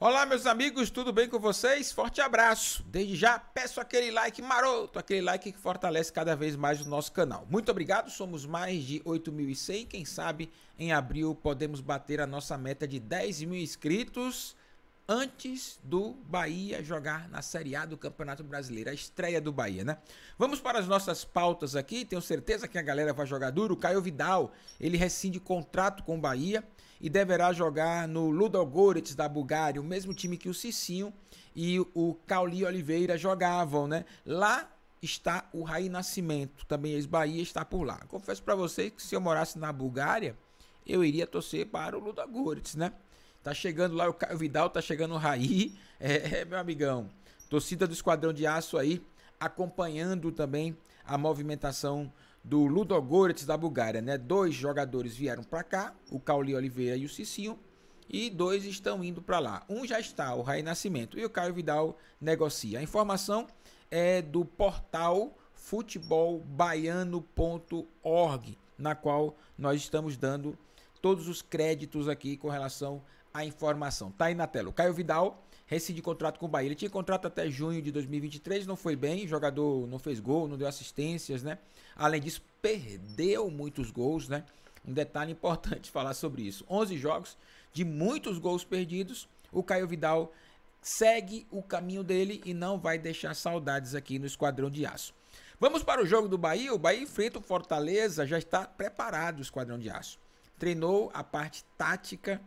Olá, meus amigos, tudo bem com vocês? Forte abraço! Desde já peço aquele like maroto, aquele like que fortalece cada vez mais o nosso canal. Muito obrigado, somos mais de 8.100, quem sabe em abril podemos bater a nossa meta de 10 mil inscritos antes do Bahia jogar na Série A do Campeonato Brasileiro, a estreia do Bahia, né? Vamos para as nossas pautas aqui, tenho certeza que a galera vai jogar duro. O Caio Vidal, ele rescinde contrato com o Bahia e deverá jogar no Ludogorets da Bulgária, o mesmo time que o Cicinho e o Cauli Oliveira jogavam, né? Lá está o Raí Nascimento, também a Esbahia está por lá. Confesso para vocês que se eu morasse na Bulgária, eu iria torcer para o Ludogorets, né? Tá chegando lá o Caio Vidal, tá chegando o Raí, meu amigão. Torcida do Esquadrão de Aço aí, acompanhando também a movimentação do Ludogorets da Bulgária, né? 2 jogadores vieram para cá, o Cauli Oliveira e o Cicinho, e 2 estão indo para lá. Um já está, o Raí Nascimento, e o Caio Vidal negocia. A informação é do portal futebolbaiano.org, na qual nós estamos dando todos os créditos aqui com relação à informação. Tá aí na tela. O Caio Vidal rescinde contrato com o Bahia. Ele tinha contrato até junho de 2023, não foi bem, o jogador não fez gol, não deu assistências, né? Além disso, perdeu muitos gols, né? Um detalhe importante falar sobre isso. 11 jogos, de muitos gols perdidos, o Caio Vidal segue o caminho dele e não vai deixar saudades aqui no Esquadrão de Aço. Vamos para o jogo do Bahia. O Bahia enfrenta o Fortaleza, já está preparado o Esquadrão de Aço. Treinou a parte tática,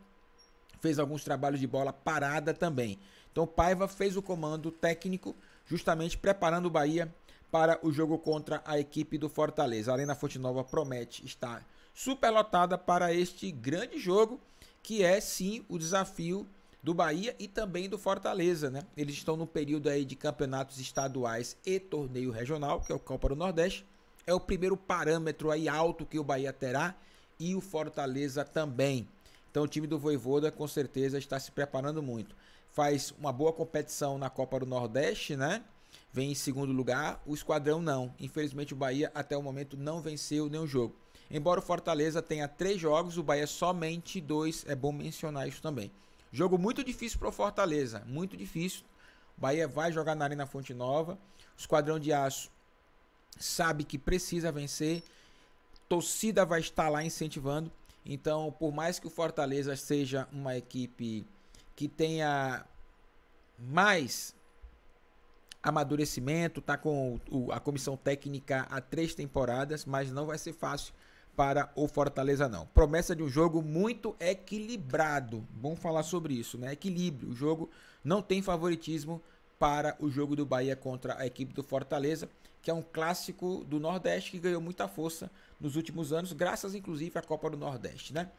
fez alguns trabalhos de bola parada também. Então Paiva fez o comando técnico, justamente preparando o Bahia para o jogo contra a equipe do Fortaleza. A Arena Fonte Nova promete estar superlotada para este grande jogo, que é sim o desafio do Bahia e também do Fortaleza, né? Eles estão no período aí de campeonatos estaduais e torneio regional, que é o Copa do Nordeste. É o primeiro parâmetro aí alto que o Bahia terá, e o Fortaleza também. Então o time do Vojvoda com certeza está se preparando muito. Faz uma boa competição na Copa do Nordeste, né? Vem em segundo lugar, o Esquadrão não. Infelizmente o Bahia até o momento não venceu nenhum jogo. Embora o Fortaleza tenha 3 jogos, o Bahia somente 2, é bom mencionar isso também. Jogo muito difícil para o Fortaleza, muito difícil. O Bahia vai jogar na Arena Fonte Nova. O Esquadrão de Aço sabe que precisa vencer. Torcida vai estar lá incentivando. Então, por mais que o Fortaleza seja uma equipe que tenha mais amadurecimento, está com a comissão técnica há 3 temporadas, mas não vai ser fácil para o Fortaleza não. Promessa de um jogo muito equilibrado. Bom falar sobre isso, né? Equilíbrio. O jogo não tem favoritismo para o jogo do Bahia contra a equipe do Fortaleza, que é um clássico do Nordeste que ganhou muita força nos últimos anos, graças inclusive à Copa do Nordeste, né?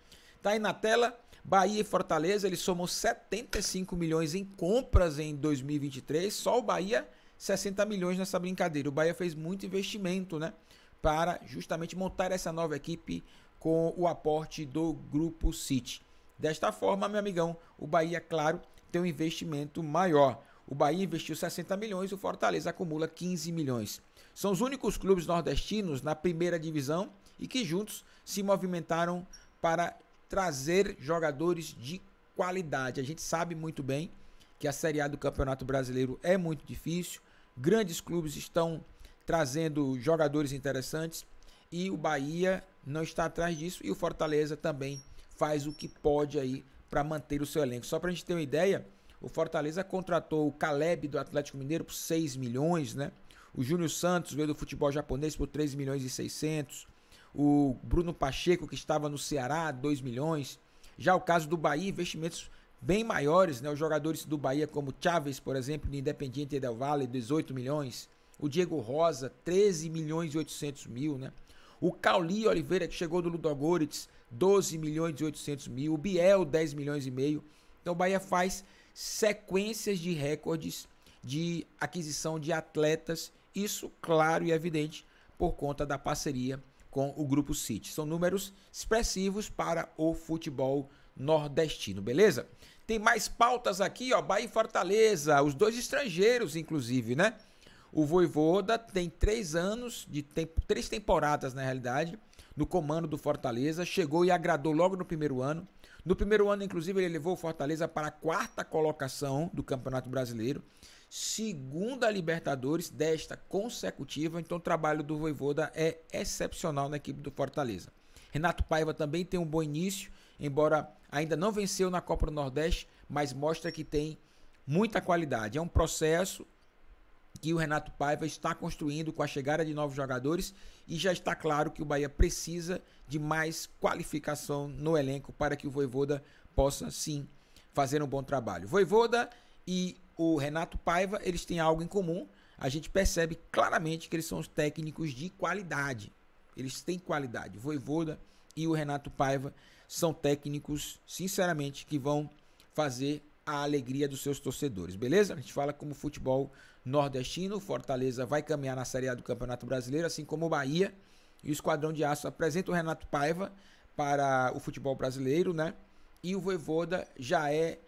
Tá aí na tela, Bahia e Fortaleza, eles somam 75 milhões em compras em 2023, só o Bahia 60 milhões nessa brincadeira. O Bahia fez muito investimento, né, para justamente montar essa nova equipe com o aporte do Grupo City. Desta forma, meu amigão, o Bahia, claro, tem um investimento maior. O Bahia investiu 60 milhões, o Fortaleza acumula 15 milhões. São os únicos clubes nordestinos na primeira divisão e que juntos se movimentaram para trazer jogadores de qualidade. A gente sabe muito bem que a Série A do Campeonato Brasileiro é muito difícil. Grandes clubes estão trazendo jogadores interessantes e o Bahia não está atrás disso, e o Fortaleza também faz o que pode aí para manter o seu elenco. Só para a gente ter uma ideia, o Fortaleza contratou o Caleb do Atlético Mineiro por 6 milhões, né? O Júnior Santos veio do futebol japonês por 3 milhões e 600. O Bruno Pacheco, que estava no Ceará, 2 milhões. Já o caso do Bahia, investimentos bem maiores, né? Os jogadores do Bahia como Chaves, por exemplo, do Independiente Del Valle, 18 milhões. O Diego Rosa, 13 milhões e 800 mil, né? O Cauli Oliveira, que chegou do Ludogorets, 12 milhões e 800 mil. O Biel, 10 milhões e meio. Então o Bahia faz sequências de recordes de aquisição de atletas, isso claro e evidente por conta da parceria com o Grupo City. São números expressivos para o futebol nordestino, beleza? Tem mais pautas aqui, ó, Bahia e Fortaleza, os 2 estrangeiros inclusive, né? O Vojvoda tem 3 anos, de tempo, 3 temporadas na realidade, no comando do Fortaleza, chegou e agradou logo no primeiro ano. No primeiro ano, inclusive, ele levou o Fortaleza para a 4ª colocação do Campeonato Brasileiro, 2ª Libertadores, 10ª consecutiva. Então o trabalho do Vojvoda é excepcional na equipe do Fortaleza. Renato Paiva também tem um bom início, embora ainda não venceu na Copa do Nordeste, mas mostra que tem muita qualidade. É um processo que o Renato Paiva está construindo com a chegada de novos jogadores, e já está claro que o Bahia precisa de mais qualificação no elenco para que o Vojvoda possa sim fazer um bom trabalho. Vojvoda e o Renato Paiva, eles têm algo em comum. A gente percebe claramente que eles são os técnicos de qualidade. Eles têm qualidade. Vojvoda e o Renato Paiva são técnicos, sinceramente, que vão fazer a alegria dos seus torcedores, beleza? A gente fala como futebol nordestino. Fortaleza vai caminhar na Série A do Campeonato Brasileiro, assim como o Bahia, e o Esquadrão de Aço apresenta o Renato Paiva para o futebol brasileiro, né? E o Vojvoda já é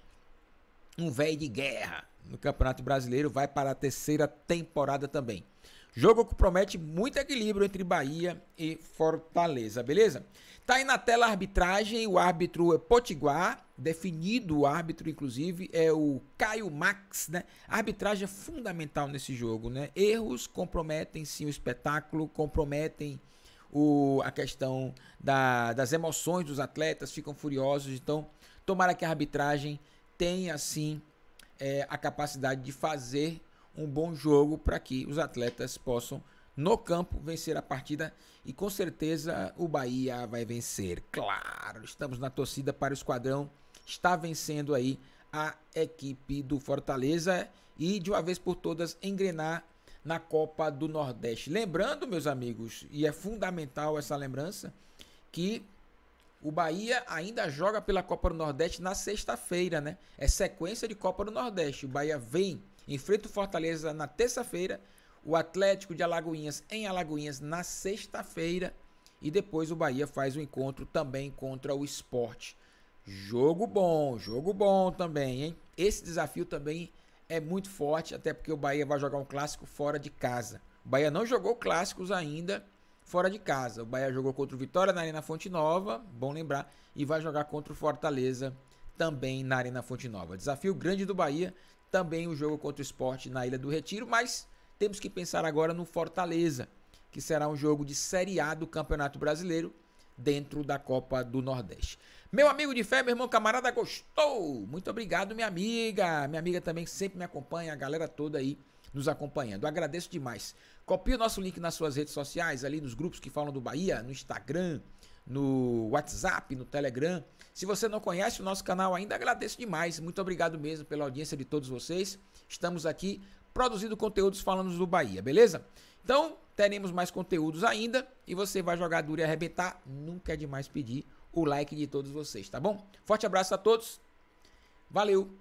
um velho de guerra no Campeonato Brasileiro, vai para a 3ª temporada também. Jogo que promete muito equilíbrio entre Bahia e Fortaleza, beleza? Tá aí na tela a arbitragem. O árbitro é potiguar, definido o árbitro, inclusive, é o Caio Max, né? A arbitragem é fundamental nesse jogo, né? Erros comprometem sim o espetáculo, comprometem a questão das emoções dos atletas, ficam furiosos. Então, tomara que a arbitragem tenha assim a capacidade de fazer um bom jogo para que os atletas possam, no campo, vencer a partida. E com certeza o Bahia vai vencer, claro. Estamos na torcida para o Esquadrão está vencendo aí a equipe do Fortaleza e de uma vez por todas engrenar na Copa do Nordeste. Lembrando, meus amigos, e é fundamental essa lembrança, que o Bahia ainda joga pela Copa do Nordeste na sexta-feira, né? É sequência de Copa do Nordeste. O Bahia vem, enfrenta o Fortaleza na terça-feira, o Atlético de Alagoinhas em Alagoinhas na sexta-feira, e depois o Bahia faz o encontro também contra o Esporte. Jogo bom também, hein? Esse desafio também é muito forte, até porque o Bahia vai jogar um clássico fora de casa. O Bahia não jogou clássicos ainda fora de casa. O Bahia jogou contra o Vitória na Arena Fonte Nova, bom lembrar, e vai jogar contra o Fortaleza também na Arena Fonte Nova. Desafio grande do Bahia, também o jogo contra o Sport na Ilha do Retiro, mas temos que pensar agora no Fortaleza, que será um jogo de Série A do Campeonato Brasileiro dentro da Copa do Nordeste. Meu amigo de fé, meu irmão camarada, gostou? Muito obrigado, minha amiga. Minha amiga também sempre me acompanha, a galera toda aí nos acompanhando. Agradeço demais. Copie o nosso link nas suas redes sociais, ali nos grupos que falam do Bahia, no Instagram, no WhatsApp, no Telegram. Se você não conhece o nosso canal ainda, agradeço demais. Muito obrigado mesmo pela audiência de todos vocês. Estamos aqui produzindo conteúdos falando do Bahia, beleza? Então, teremos mais conteúdos ainda, e você vai jogar duro e arrebentar. Nunca é demais pedir o like de todos vocês, tá bom? Forte abraço a todos. Valeu!